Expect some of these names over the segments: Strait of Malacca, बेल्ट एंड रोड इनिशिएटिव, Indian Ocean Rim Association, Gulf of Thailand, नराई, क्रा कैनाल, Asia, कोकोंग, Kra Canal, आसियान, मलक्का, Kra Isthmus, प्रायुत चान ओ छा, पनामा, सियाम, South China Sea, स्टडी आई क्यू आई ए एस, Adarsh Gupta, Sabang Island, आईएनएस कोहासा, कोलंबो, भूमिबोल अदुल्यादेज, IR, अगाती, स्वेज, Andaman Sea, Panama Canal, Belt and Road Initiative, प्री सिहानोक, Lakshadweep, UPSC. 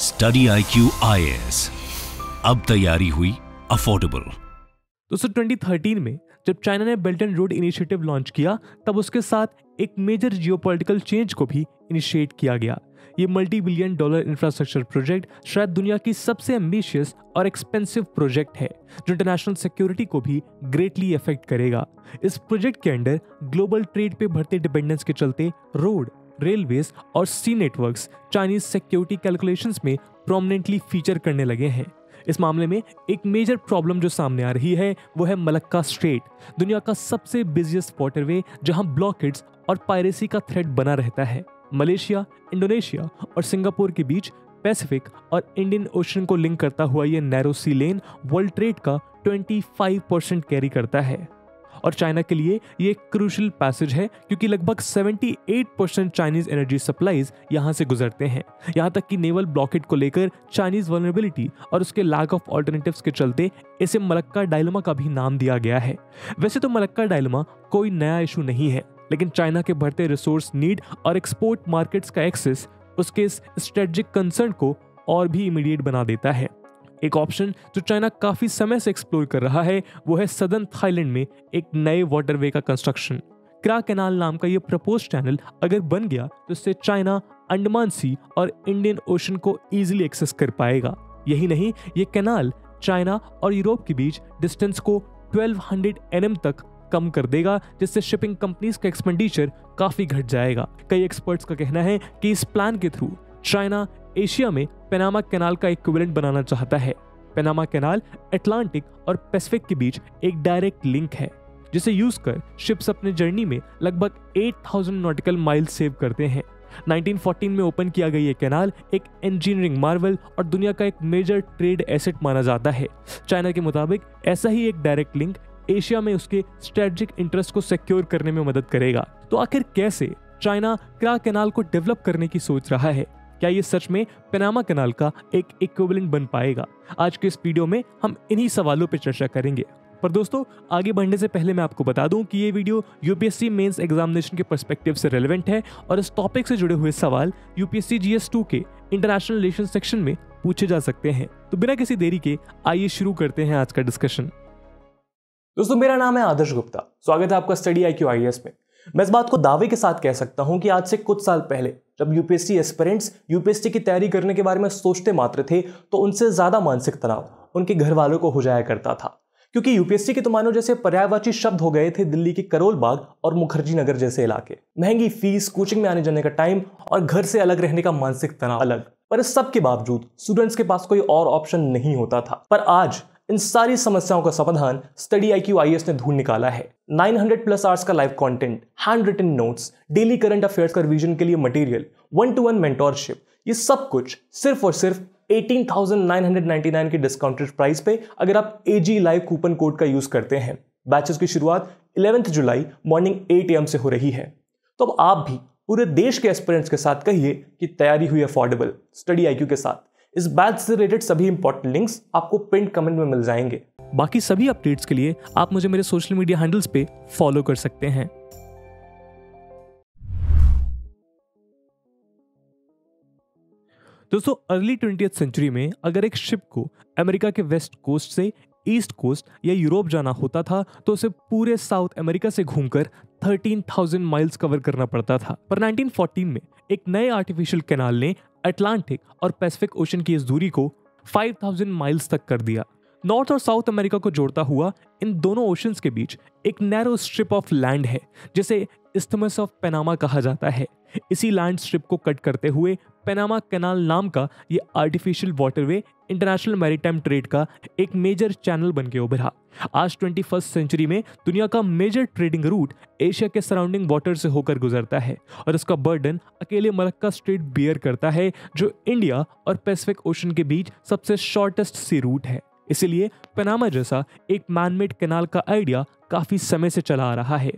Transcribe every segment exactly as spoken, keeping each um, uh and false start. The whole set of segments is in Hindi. स्टडी आई क्यू आई ए एस, अब तैयारी हुई अफोर्डेबल। दोस्तों दो हज़ार तेरह में जब चाइना ने बेल्ट एंड रोड इनिशिएटिव launch किया, तब उसके साथ एक मेजर जियोपॉलिटिकल चेंज को भी इनिशिएट किया गया। ये multi billion dollar infrastructure project शायद दुनिया की सबसे एम्बिशियस और एक्सपेंसिव प्रोजेक्ट है, जो इंटरनेशनल सिक्योरिटी को भी ग्रेटली अफेक्ट करेगा। इस प्रोजेक्ट के अंडर ग्लोबल ट्रेड पे बढ़ते डिपेंडेंस के चलते रोड, रेलवेज और sea networks Chinese security calculations में प्रोमिनेंटली फीचर करने लगे हैं। इस मामले में एक मेजर प्रॉब्लम जो सामने आ रही है वो है मलक्का स्ट्रेट, दुनिया का सबसे बिजिएस्ट वाटरवे, जहां ब्लॉकेड्स और पायरेसी का थ्रेट बना रहता है। मलेशिया, इंडोनेशिया और सिंगापुर के बीच पैसिफिक और इंडियन ओशन को लिंक करता हुआ यह narrow sea lane world trade का पच्चीस परसेंट कैरी करता है और चाइना के लिए ये एक क्रूशियल पैसेज है, क्योंकि लगभग अठहत्तर परसेंट चाइनीज एनर्जी सप्लाईज यहाँ से गुजरते हैं। यहाँ तक कि नेवल ब्लॉकेड को लेकर चाइनीज वल्नरेबिलिटी और उसके लैक ऑफ ऑल्टरनेटिव्स के चलते इसे मलक्का डायलेमा का भी नाम दिया गया है। वैसे तो मलक्का डायलेमा कोई नया इशू नहीं है, लेकिन चाइना के बढ़ते रिसोर्स नीड और एक्सपोर्ट मार्केट्स का एक्सेस उसके इस स्ट्रेटेजिक कंसर्न को और भी इमीडिएट बना देता है। एक ऑप्शन जो चाइना काफी समय से एक्सप्लोर कर रहा है वो है सदर्न थाईलैंड में एक नए वाटरवे का कंस्ट्रक्शन। क्रा कैनाल नाम का ये प्रपोज चैनल अगर बन गया तो इससे चाइना अंडमान सी और इंडियन ओशन को ईजिली एक्सेस कर पाएगा। यही नहीं, ये कैनाल चाइना और यूरोप के बीच डिस्टेंस को बारह सौ एन एम तक कम कर देगा, जिससे शिपिंग कंपनीज का एक्सपेंडिचर काफी घट जाएगा। कई एक्सपर्ट्स का कहना है कि इस प्लान के थ्रू चाइना एशिया में पनामा कैनाल का इक्विवेलेंट बनाना चाहता है। पनामा कैनाल अटलांटिक और पैसिफिक के बीच एक डायरेक्ट लिंक है, जिसे यूज कर शिप्स अपने जर्नी में लगभग आठ हज़ार नॉटिकल माइल सेव करते हैं। उन्नीस सौ चौदह में ओपन किया गया ये कैनाल एक इंजीनियरिंग मार्वल और दुनिया का एक मेजर ट्रेड एसेट माना जाता है। चाइना के मुताबिक ऐसा ही एक डायरेक्ट लिंक एशिया में उसके स्ट्रेटेजिक इंटरेस्ट को सिक्योर करने में मदद करेगा। तो आखिर कैसे चाइना क्रा कैनाल को डेवलप करने की सोच रहा है? क्या ये सच में पनामा कैनाल का एक इक्विवेलेंट बन पाएगा? आज के इस वीडियो में हम इन्हीं सवालों पर चर्चा करेंगे। पर दोस्तों आगे बढ़ने से पहले मैं आपको बता दूं कि ये वीडियो यूपीएससी मेंस एग्जामिनेशन के पर्सपेक्टिव से रेलेवेंट है और इस टॉपिक से जुड़े हुए सवाल यूपीएससी जी एस टू के इंटरनेशनल रिलेशन सेक्शन में पूछे जा सकते हैं। तो बिना किसी देरी के आइए शुरू करते हैं आज का डिस्कशन। दोस्तों मेरा नाम है आदर्श गुप्ता, स्वागत है आपका स्टडी आई क्यू आई ए एस में। मैं इस बात को दावे के साथ कह सकता हूं कि आज से कुछ साल पहले जब यूपीएससी एस्पिरेंट्स यूपीएससी की तैयारी करने के बारे में सोचते मात्र थे, तो उनसे ज्यादा मानसिक तनाव उनके घर वालों को हो जाया करता था, क्योंकि यूपीएससी के तो मानो जैसे पर्यायवाची शब्द हो गए थे दिल्ली के करोल बाग और मुखर्जी नगर जैसे इलाके। महंगी फीस, कोचिंग में आने जाने का टाइम और घर से अलग रहने का मानसिक तनाव अलग। पर इस सब के बावजूद स्टूडेंट्स के पास कोई और ऑप्शन नहीं होता था। पर आज इन सारी समस्याओं का समाधान study I Q I S ने ढूंढ निकाला है। नौ सौ प्लस आवर्स का live content, hand written notes, daily current affairs का रिवीजन के लिए material, one to one mentorship, ये सब कुछ सिर्फ और सिर्फ अठारह हज़ार नौ सौ निन्यानवे के डिस्काउंटेड प्राइस पे अगर आप एजी लाइव कूपन कोड का यूज करते हैं। बैचेस की शुरुआत ग्यारहवीं जुलाई मॉर्निंग आठ ए एम से हो रही है। तो अब आप भी पूरे देश के एस्पिरेंट्स के साथ कहिए कि तैयारी हुई अफोर्डेबल स्टडी आई क्यू के साथ। इस बैच से रिलेटेड सभी इंपॉर्टेंट लिंक्स आपको पिन कमेंट में मिल जाएंगे। बाकी सभी अपडेट्स के लिए आप मुझे मेरे सोशल मीडिया हैंडल्स पे फॉलो कर सकते हैं। दोस्तों अर्ली ट्वेंटियथ सेंचुरी में अगर एक शिप को अमेरिका के वेस्ट कोस्ट से ईस्ट कोस्ट या यूरोप जाना होता था, तो उसे पूरे साउथ अमेरिका से घूमकर तेरह हज़ार माइल्स कवर करना पड़ता था। पर उन्नीस सौ चौदह में एक नए आर्टिफिशियल कैनाल ने अटलांटिक और पैसिफिक ओशन की इस दूरी को पाँच हज़ार माइल्स तक कर दिया। नॉर्थ और साउथ अमेरिका को जोड़ता हुआ इन दोनों ओशंस के बीच एक नैरो स्ट्रिप ऑफ लैंड है, जिसे इस्थमस ऑफ पनामा कहा जाता है। इसी लैंड स्ट्रिप को कट करते हुए पनामा कैनाल नाम का ये artificial waterway international maritime trade का एक मेजर चैनल बनके उभरा। आज ट्वेंटी फर्स्ट सेंचुरी में दुनिया का मेजर ट्रेडिंग रूट एशिया के सराउंडिंग वाटर से होकर गुजरता है और इसका बर्डन अकेले मलक्का स्ट्रेट बियर करता है, जो इंडिया और पैसिफिक ओशन के बीच सबसे शॉर्टेस्ट सी रूट है। इसीलिए पनामा जैसा एक मैनमेड कैनाल का आइडिया काफी समय से चला आ रहा है।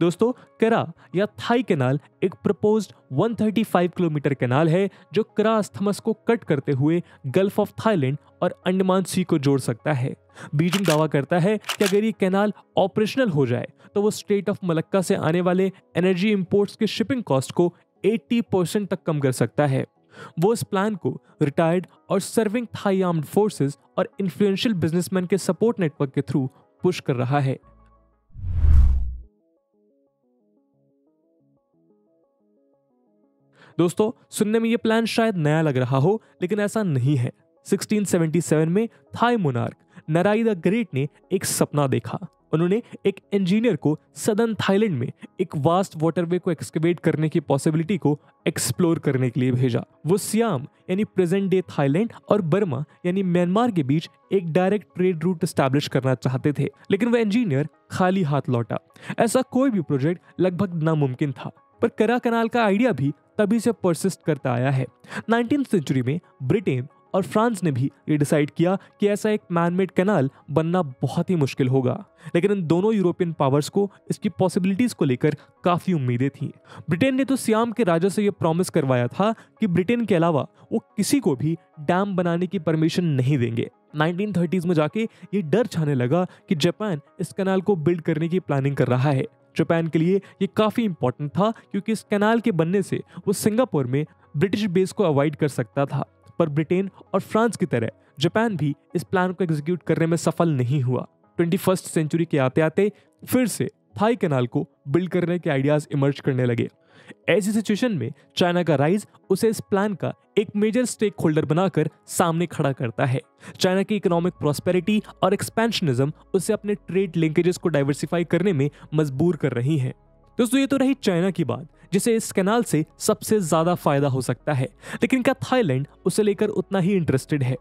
दोस्तों करा या थाई कैनाल एक प्रपोज्ड एक सौ पैंतीस किलोमीटर कैनाल है, जो करा इस्थमस को कट करते हुए गल्फ ऑफ थाईलैंड और अंडमान सी को जोड़ सकता है। बीजिंग दावा करता है कि अगर ये कैनाल ऑपरेशनल हो जाए तो वो स्ट्रेट ऑफ मलक्का से आने वाले एनर्जी इंपोर्ट्स के शिपिंग कॉस्ट को अस्सी परसेंट तक कम कर सकता है। वो इस प्लान को रिटायर्ड और सर्विंग थाई आर्म्ड फोर्सेस और इन्फ्लुएंशियल बिजनेसमैन के सपोर्ट नेटवर्क के थ्रू पुश कर रहा है। दोस्तों, सुनने में ये प्लान शायद नया लग रहा हो, लेकिन ऐसा नहीं है। सोलह सौ सतहत्तर में Thai monarch नराई the great ने एक सपना देखा। उन्होंने एक इंजीनियर को सदर्न थाईलैंड में एक वास्ट वाटरवे को एक्सकेवेट करने की पॉसिबिलिटी को एक्सप्लोर करने के लिए भेजा। वो सियाम यानी प्रेजेंट डे थाईलैंड और बर्मा यानी म्यांमार के बीच एक डायरेक्ट ट्रेड रूट एस्टैब्लिश करना चाहते थे, लेकिन वह इंजीनियर खाली हाथ लौटा। ऐसा कोई भी प्रोजेक्ट लगभग नामुमकिन था, पर करा कनाल का आइडिया भी तभी से परसिस्ट करता आया है। नाइनटीन सेंचुरी में ब्रिटेन और फ्रांस ने भी ये डिसाइड किया कि ऐसा एक मैनमेड कैनाल बनना बहुत ही मुश्किल होगा, लेकिन इन दोनों यूरोपियन पावर्स को इसकी पॉसिबिलिटीज को लेकर काफ़ी उम्मीदें थीं। ब्रिटेन ने तो सियाम के राजा से ये प्रॉमिस करवाया था कि ब्रिटेन के अलावा वो किसी को भी डैम बनाने की परमिशन नहीं देंगे। नाइनटीन थर्टीज़ में जाके ये डर छाने लगा कि जापान इस कैनाल को बिल्ड करने की प्लानिंग कर रहा है। जापान के लिए ये काफ़ी इंपॉर्टेंट था, क्योंकि इस कैनाल के बनने से वो सिंगापुर में ब्रिटिश बेस को अवॉइड कर सकता था, पर ब्रिटेन और फ्रांस की तरह जापान भी इस प्लान को एग्जीक्यूट करने में सफल नहीं हुआ। ट्वेंटी फर्स्ट सेंचुरी के आते आते फिर से थाई कैनाल को बिल्ड करने के आइडियाज इमर्ज करने लगे। ऐसी सिचुएशन में चाइना का राइज उसे इस प्लान का एक मेजर स्टेक होल्डर बनाकर सामने खड़ा करता है। चाइना की इकोनॉमिक प्रॉस्पेरिटी और एक्सपेंशनिज्म उसे अपने ट्रेड लिंकेजेस को डाइवर्सिफाई करने में मजबूर कर रही है। दोस्तों, ये तो रही चाइना की बात, जिसे इस कैनाल से सबसे ज्यादा फायदा हो सकता है, लेकिन क्या थाईलैंड उसे लेकर उतना ही इंटरेस्टेड है?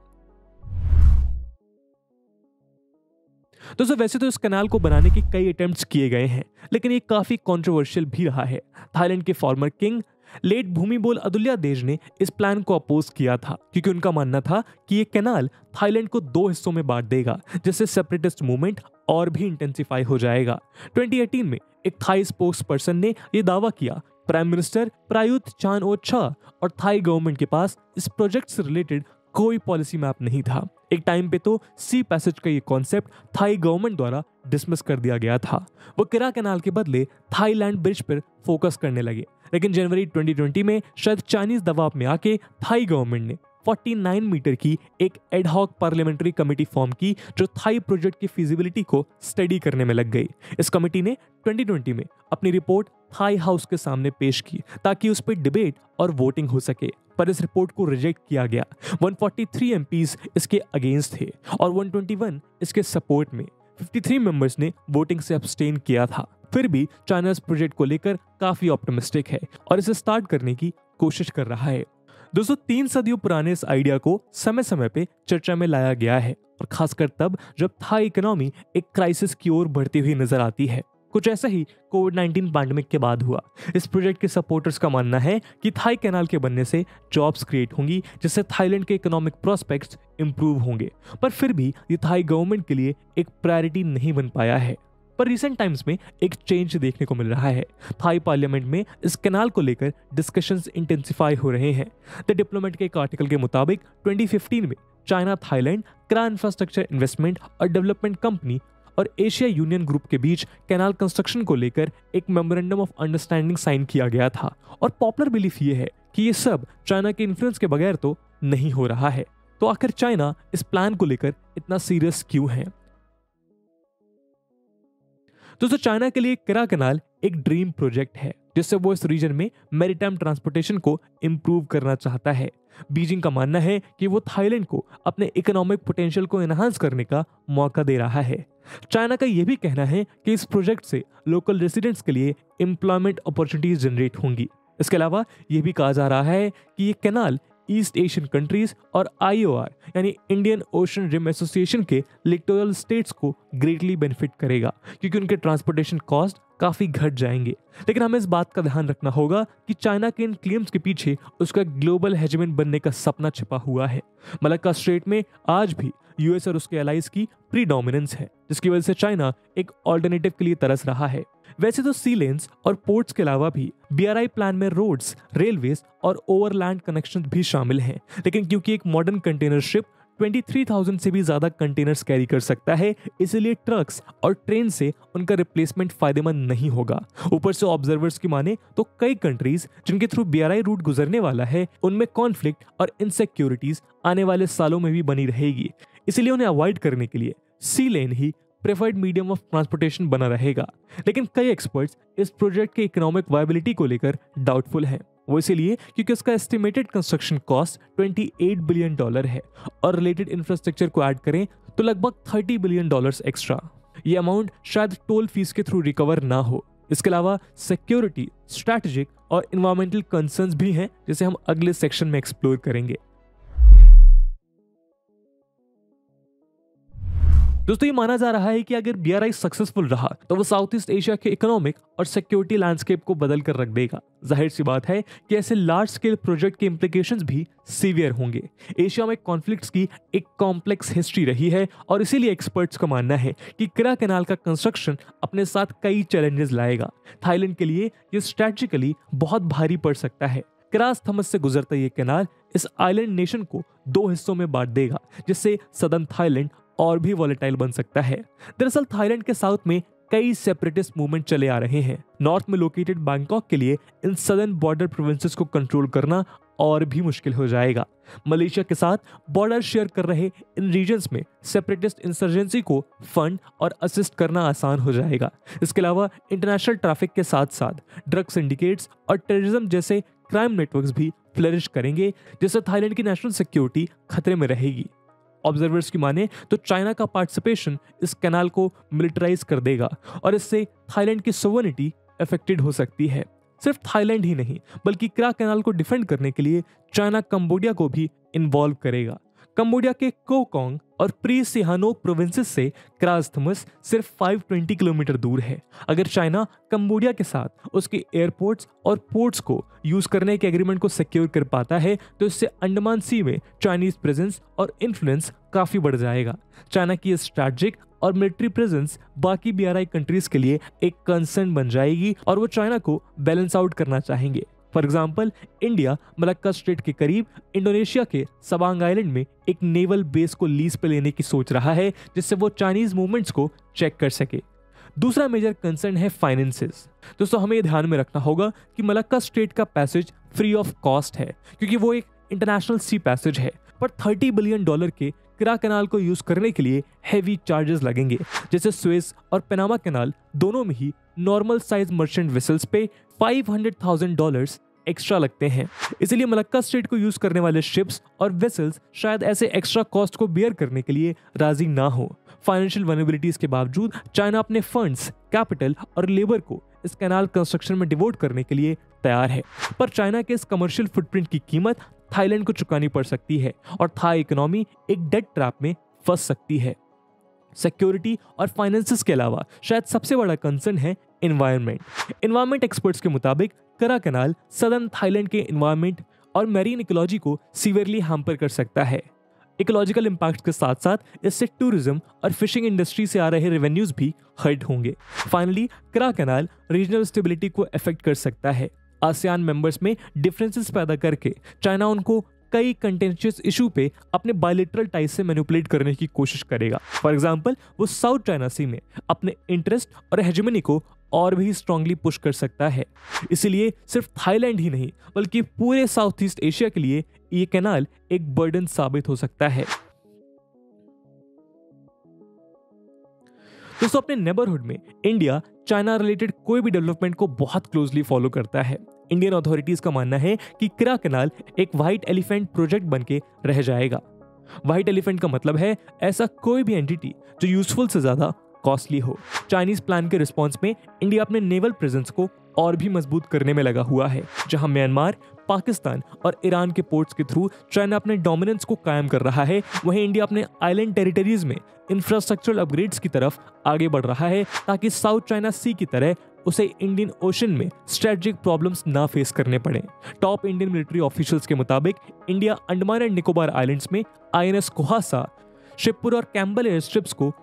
दोस्तों, वैसे तो इस कैनाल को बनाने के कई अटेम्प्ट्स किए गए हैं, लेकिन ये काफी कंट्रोवर्शियल भी रहा है। थाईलैंड के former king late भूमिबोल अदुल्यादेज ने इस प्लान को अपोज किया था, क्योंकि उनका मानना था कि ये कैनाल थाईलैंड को दो हिस्सों में बांट देगा, जिससे सेपरेटिस्ट मूवमेंट और भी इंटेंसिफाई हो जाएगा। ट्वेंटी एटीन में एक थाई स्पोक्स पर्सन ने यह दावा किया। प्राइम मिनिस्टर प्रायुत चान ओ छा और थाई गवर्नमेंट के पास इस प्रोजेक्ट से रिलेटेड कोई पॉलिसी मैप नहीं था। एक टाइम पे तो सी पैसेज का ये कॉन्सेप्ट थाई गवर्नमेंट द्वारा डिसमिस कर दिया गया था। वो किरा कैनाल के बदले थाईलैंड ब्रिज पर फोकस करने लगे, लेकिन जनवरी ट्वेंटी ट्वेंटी में शायद चाइनीज दबाव में आके थाई गवर्नमेंट ने उनचास मीटर की एक एडहॉक पार्लियामेंट्री कमेटी फॉर्म की, जो थाई प्रोजेक्ट की फिजिबिलिटी को स्टडी करने में लग गई। इस कमेटी ने ट्वेंटी ट्वेंटी में अपनी रिपोर्ट थाई हाउस के सामने पेश की, ताकि उस पर डिबेट और वोटिंग हो सके, पर इस रिपोर्ट को रिजेक्ट किया गया। एक सौ तैंतालीस एमपीज इसके अगेंस्ट थे और एक सौ इक्कीस इसके सपोर्ट में। तिरेपन मेंबर्स ने वोटिंग से अब्सटेन किया था। फिर भी चाइना इस प्रोजेक्ट को लेकर काफी ऑप्टिमिस्टिक है और इसे स्टार्ट करने की कोशिश कर रहा है। दोस्तों, तीन सदियों पुराने इस आइडिया को समय समय पे चर्चा में लाया गया है, और खासकर तब जब थाई इकोनॉमी एक क्राइसिस की ओर बढ़ती हुई नजर आती है। कुछ ऐसा ही कोविड नाइनटीन पैंडेमिक के बाद हुआ। इस प्रोजेक्ट के सपोर्टर्स का मानना है कि थाई कैनाल के बनने से जॉब्स क्रिएट होंगी, जिससे थाईलैंड के इकोनॉमिक प्रोस्पेक्ट्स इम्प्रूव होंगे, पर फिर भी ये थाई गवर्नमेंट के लिए एक प्रायोरिटी नहीं बन पाया है। पर रिसेंट टाइम्स में एक चेंज देखने को मिल रहा है। थाई पार्लियामेंट में इस कैनाल को लेकर डिस्कशंस इंटेंसिफाई हो रहे हैं। द डिप्लोमेट के एक आर्टिकल के मुताबिक ट्वेंटी फिफ्टीन में China Thailand Kra infrastructure investment और डेवलपमेंट कंपनी और एशिया यूनियन ग्रुप के बीच कैनाल कंस्ट्रक्शन को लेकर एक मेमोरेंडम ऑफ अंडरस्टैंडिंग साइन किया गया था, और पॉपुलर बिलीफ ये है कि ये सब चाइना के इन्फ्लुएंस के बगैर तो नहीं हो रहा है। तो आखिर चाइना इस प्लान को लेकर इतना सीरियस क्यों है? दोस्तों, चाइना के लिए किरा कैनाल एक ड्रीम प्रोजेक्ट है, जिससे वो इस रीजन में मैरीटाइम ट्रांसपोर्टेशन को इम्प्रूव करना चाहता है। बीजिंग का मानना है कि वो थाईलैंड को अपने इकोनॉमिक पोटेंशियल को एनहांस करने का मौका दे रहा है। चाइना का ये भी कहना है कि इस प्रोजेक्ट से लोकल रेसिडेंट्स के लिए एम्प्लॉयमेंट अपॉर्चुनिटीज जनरेट होंगी। इसके अलावा ये भी कहा जा रहा है कि ये कैनाल ईस्ट एशियन कंट्रीज और आई ओ आर यानी इंडियन ओशन रिम एसोसिएशन के लिटोरल स्टेट्स को ग्रेटली बेनिफिट करेगा, क्योंकि उनके ट्रांसपोर्टेशन कॉस्ट काफ़ी घट जाएंगे। लेकिन हमें इस बात का ध्यान रखना होगा कि चाइना के इन क्लेम्स के पीछे उसका ग्लोबल हेजमेंट बनने का सपना छिपा हुआ है। मलक्का स्ट्रेट में आज भी यूएस और उसके एलाइज की प्री डोमिनेंस है, जिसकी वजह से चाइना एक ऑल्टरनेटिव के लिए तरस रहा है। वैसे तो सी लेन्स और पोर्ट्स के अलावा भी बी आर आई प्लान में रोड्स, रेलवेज और ओवरलैंड कनेक्शन भी शामिल हैं, लेकिन क्योंकि एक मॉडर्न कंटेनर शिप तेईस हज़ार से भी ज्यादा कंटेनर्स कैरी कर सकता है, इसलिए ट्रक्स और ट्रेन से उनका रिप्लेसमेंट फायदेमंद नहीं होगा। ऊपर से ऑब्जर्वर्स की माने तो कई कंट्रीज जिनके थ्रू बीआरआई रूट गुजरने वाला है, उनमें कॉन्फ्लिक्ट और इनसिक्योरिटीज आने वाले सालों में भी बनी रहेगी, इसलिए उन्हें अवॉइड करने के लिए सी लेन ही प्रेफर्ड मीडियम ऑफ ट्रांसपोर्टेशन बना रहेगा। लेकिन कई एक्सपर्ट्स इस प्रोजेक्ट के इकोनॉमिक वायबिलिटी को लेकर डाउटफुल हैं, वो इसलिए क्योंकि इसका एस्टिमेटेड कंस्ट्रक्शन कॉस्ट अट्ठाईस बिलियन डॉलर है और रिलेटेड इंफ्रास्ट्रक्चर को ऐड करें तो लगभग तीस बिलियन डॉलर्स एक्स्ट्रा। ये अमाउंट शायद टोल फीस के थ्रू रिकवर ना हो। इसके अलावा सिक्योरिटी, स्ट्रैटेजिक और एनवायरमेंटल कंसर्न्स भी हैं, जिसे हम अगले सेक्शन में एक्सप्लोर करेंगे। दोस्तों, ये माना जा रहा है कि अगर बीआरआई सक्सेसफुल रहा तो वो साउथ ईस्ट एशिया के इकोनॉमिक और सिक्योरिटी लैंडस्केप को बदल कर रख देगा। जाहिर सी बात है कि ऐसे लार्ज स्केल प्रोजेक्ट के इम्प्लीकेशंस भी सीवियर होंगे। एशिया में कॉन्फ्लिक्ट्स की एक कॉम्प्लेक्स हिस्ट्री रही है और इसीलिए एक्सपर्ट्स का मानना है कि क्रा कैनाल का कंस्ट्रक्शन अपने साथ कई चैलेंजेस लाएगा। थाईलैंड के लिए ये स्ट्रैटेजिकली बहुत भारी पड़ सकता है। क्रा इस्थमस से गुजरता ये कैनाल इस आइलैंड नेशन को दो हिस्सों में बांट देगा, जिससे सदर्न थाईलैंड और भी वॉलेटाइल बन सकता है। दरअसल थाईलैंड के साउथ में कई सेपरेटिस्ट मूवमेंट चले आ रहे हैं। नॉर्थ में लोकेटेड बैंकॉक के लिए इन सदर्न बॉर्डर प्रोविंसेस को कंट्रोल करना और भी मुश्किल हो जाएगा। मलेशिया के साथ बॉर्डर शेयर कर रहे इन रीजन्स में सेपरेटिस्ट इंसर्जेंसी को फंड और असिस्ट करना आसान हो जाएगा। इसके अलावा इंटरनेशनल ट्रैफिक के साथ साथ ड्रग सिंडिकेट्स और टेररिज्म जैसे क्राइम नेटवर्क्स भी फ्लरिश करेंगे, जिससे थाईलैंड की नेशनल सिक्योरिटी खतरे में रहेगी। ऑब्जर्वर्स की माने तो चाइना का पार्टिसिपेशन इस कैनाल को मिलिटराइज कर देगा और इससे थाईलैंड की सोवरेनिटी अफेक्टेड हो सकती है। सिर्फ थाईलैंड ही नहीं बल्कि क्रा कैनाल को डिफेंड करने के लिए चाइना कंबोडिया को भी इन्वॉल्व करेगा। कंबोडिया के कोकोंग और प्री सिहानोक प्रोविंसेस से क्रा इस्थमस सिर्फ पाँच सौ बीस किलोमीटर दूर है। अगर चाइना कंबोडिया के साथ उसके एयरपोर्ट्स और पोर्ट्स को यूज करने के एग्रीमेंट को सिक्योर कर पाता है तो इससे अंडमान सी में चाइनीज प्रेजेंस और इन्फ्लुएंस काफी बढ़ जाएगा। चाइना की स्ट्रैटेजिक और मिलिट्री प्रेजेंस बाकी बीआरआई कंट्रीज के लिए एक कंसर्न बन जाएगी और वो चाइना को बैलेंस आउट करना चाहेंगे। For example, India मलक्का straight के करीब इंडोनेशिया के सबांग आइलैंड में एक नेवल बेस को लीज पर लेने की सोच रहा है, जिससे वो चाइनीज मूवमेंट्स को चेक कर सके। दूसरा मेजर कंसर्न है फाइनेंसेस। दोस्तों, हमें ध्यान में रखना होगा कि मलक्का स्ट्रेट का पैसेज फ्री ऑफ कॉस्ट है क्योंकि वो एक इंटरनेशनल सी पैसेज है, पर तीस बिलियन डॉलर के क्रा कैनाल को यूज करने के लिए हैवी चार्जेस लगेंगे, जैसे स्वेज और पनामा कैनाल दोनों में ही नॉर्मल साइज मर्चेंट वेसल्स पे पाँच सौ हज़ार डॉलर्स एक्स्ट्रा लगते हैं। इसलिए मलक्का स्ट्रेट को यूज करने वाले शिप्स और वेसल्स शायद ऐसे एक्स्ट्रा कॉस्ट को बेयर करने के लिए राजी ना हो। फाइनेंशियल वल्नरेबिलिटीज के बावजूद चाइना अपने फंड्स, कैपिटल और लेबर को इस कैनाल कंस्ट्रक्शन में डिवोट करने के लिए तैयार है, पर चाइना के इस कमर्शियल फुटप्रिंट की कीमत थाईलैंड को चुकानी पड़ सकती है और थाई इकोनॉमी एक डेड ट्रैप में फंस सकती है। सिक्योरिटी और फाइनेंसेस के अलावा शायद सबसे बड़ा कंसर्न है एनवायरनमेंट। एनवायरनमेंट एक्सपर्ट्स के मुताबिक क्रा कैनाल सदर्न थाईलैंड के एनवायरनमेंट और मैरीन इकोलॉजी को सीवियरली हैम्पर कर सकता है। इकोलॉजिकल इम्पैक्ट के साथ साथ इससे टूरिज्म और फिशिंग इंडस्ट्री से आ रहे रेवेन्यूज भी हर्ट होंगे। Finally, क्रा कैनाल regional stability को अफेक्ट कर सकता है। आसियान मेंबर्स में डिफरेंसेस पैदा करके चाइना उनको कई कंटेंशियस इशू पे अपने बायलैटरल टाइज से मैनिपुलेट करने की कोशिश करेगा। फॉर एग्जांपल, वो साउथ चाइना सी में अपने इंटरेस्ट और हेजेमनी को और भी स्ट्रांगली पुश कर सकता है। इसीलिए सिर्फ थाईलैंड ही नहीं बल्कि पूरे साउथ ईस्ट एशिया के लिए ये कैनाल एक बर्डन साबित हो सकता है। दोस्तों, अपने नेबरहुड में इंडिया चाइना रिलेटेड कोई भी डेवलपमेंट को बहुत क्लोजली फॉलो करता है। इंडियन अथॉरिटीज का मानना है कि क्रा कैनाल एक व्हाइट एलिफेंट प्रोजेक्ट बनके रह जाएगा। व्हाइट एलिफेंट का मतलब है ऐसा कोई भी एंटिटी जो यूजफुल से ज्यादा कॉस्टली हो। चाइनीज प्लान के रिस्पॉन्स में इंडिया अपने नेवल प्रेजेंस को और भी मजबूत करने में लगा हुआ है, जहां म्यांमार, पाकिस्तान और ईरान के पोर्ट्स के थ्रू चाइना अपने डोमिनेंस को कायम कर रहा है, वहीं इंडिया अपने आइलैंड टेरिटरीज में इंफ्रास्ट्रक्चरल अपग्रेड्स की तरफ आगे बढ़ रहा है, ताकि साउथ चाइना सी की तरह उसे इंडियन ओशन में स्ट्रेटेजिक प्रॉब्लम्स ना फेस करने पड़े। टॉप इंडियन मिलिट्री ऑफिशियल्स के मुताबिक India Andaman and Nicobar islands में आईएनएस कोहासा, शिवपुर और कैम्बल एयर स्ट्रिप्स को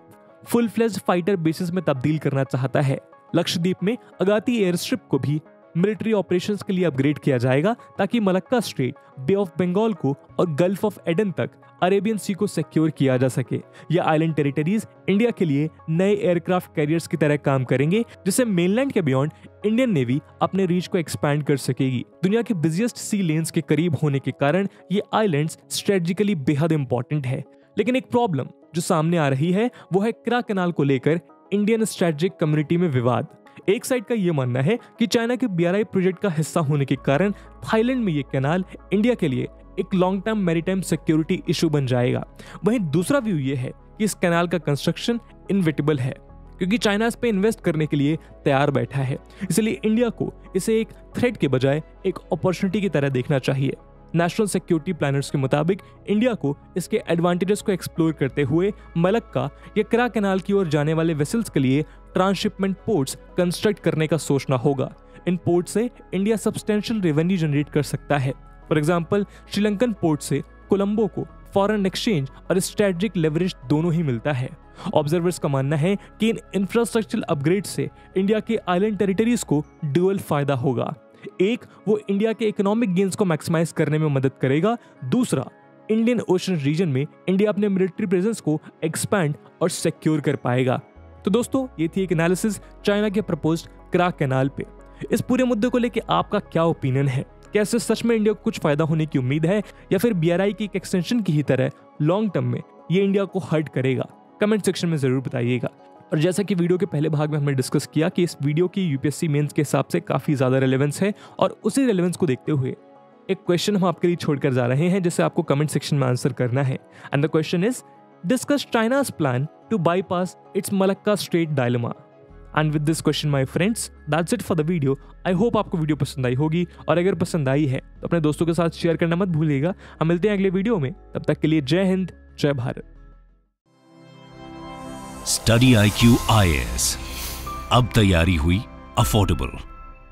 फुल फ्लेज फाइटर बेसिस में तब्दील करना चाहता है। लक्षद्वीप में अगाती एयर स्ट्रिप को भी मिलिट्री ऑपरेशंस के लिए अपग्रेड किया जाएगा ताकि मलक्का straight, bay of Bengal को और गल्फ ऑफ एडन तक अरेबियन सी को सिक्योर किया जा सके। यह आइलैंड टेरिटरीज इंडिया के लिए नए एयरक्राफ्ट कैरियर्स की तरह काम करेंगे जिससे मेनलैंड के बियॉन्ड इंडियन नेवी अपने रीच को एक्सपैंड कर सकेगी। दुनिया के बिजिएस्ट सी लेन्स के करीब होने के कारण ये आइलैंड्स स्ट्रेटेजिकली बेहद इंपॉर्टेंट है। लेकिन एक प्रॉब्लम जो सामने आ रही है वो है क्रा कैनाल को लेकर इंडियन स्ट्रेटेजिक कम्युनिटी में विवाद। एक साइड का ये मानना है कि चाइना के बीआरआई प्रोजेक्ट का हिस्सा होने के कारण थाईलैंड में ये कैनाल इंडिया के लिए एक long term maritime security issue बन जाएगा। वहीं दूसरा व्यू ये है कि इस कैनाल का कंस्ट्रक्शन इनविटेबल है क्योंकि चाइना इस पे इन्वेस्ट करने के लिए तैयार बैठा है, इसलिए इंडिया को इसे एक थ्रेट के बजाय एक अपॉर्चुनिटी की तरह देखना चाहिए। नेशनल सिक्योरिटी प्लानर्स के मुताबिक इंडिया को इसके एडवांटेजेस को एक्सप्लोर करते हुए मलक्का या क्रा कैनाल की ओर जाने वाले वेसल्स के लिए ट्रांसशिपमेंट पोर्ट्स कंस्ट्रक्ट करने का सोचना होगा। इन पोर्ट से इंडिया सब्सटेंशियल रेवेन्यू जनरेट कर सकता है। फॉर एग्जाम्पल, श्रीलंकन पोर्ट से कोलंबो को फॉरेन एक्सचेंज और स्ट्रेटेजिक लेवरेज दोनों ही मिलता है। ऑब्जर्वर्स का मानना है कि इन इंफ्रास्ट्रक्चरल अपग्रेड से इंडिया के आइलैंड टेरिटरीज को ड्यूअल फायदा होगा। एक, वो इंडिया के इकोनॉमिक गेंस को मैक्सिमाइज करने में मदद करेगा। दूसरा, इंडियन ओशन रीजन में इंडिया अपने मिलिट्री प्रेजेंस को एक्सपैंड और सिक्योर कर पाएगा। तो दोस्तों, ये थी एक एनालिसिस चाइना के प्रपोज्ड क्रा कैनाल पे। इस पूरे मुद्दे को लेके आपका क्या ओपिनियन है? क्या इससे सच में इंडिया को कुछ फायदा होने की उम्मीद है या फिर बीआरआई की एक एक्सटेंशन की ही तरह लॉन्ग टर्म में ये इंडिया को हर्ट करेगा? कमेंट सेक्शन में जरूर बताइएगा। और जैसा कि वीडियो के पहले भाग में हमने डिस्कस किया कि इस वीडियो की यूपीएससी मेंस के हिसाब से काफ़ी ज़्यादा रेलेवेंस है और उसी रेलेवेंस को देखते हुए एक क्वेश्चन हम आपके लिए छोड़कर जा रहे हैं जिसे आपको कमेंट सेक्शन में आंसर करना है। And the question is, discuss China's plan to bypass its मलक्का straight dilemma. And with this question my friends, that's it for the video. I hope आपको वीडियो पसंद आई होगी और अगर पसंद आई है तो अपने दोस्तों के साथ शेयर करना मत भूलिएगा। हम मिलते हैं अगले वीडियो में, तब तक के लिए जय हिंद, जय Bharat. स्टडी आई क्यू आई ए एस, अब तैयारी हुई अफोर्डेबल।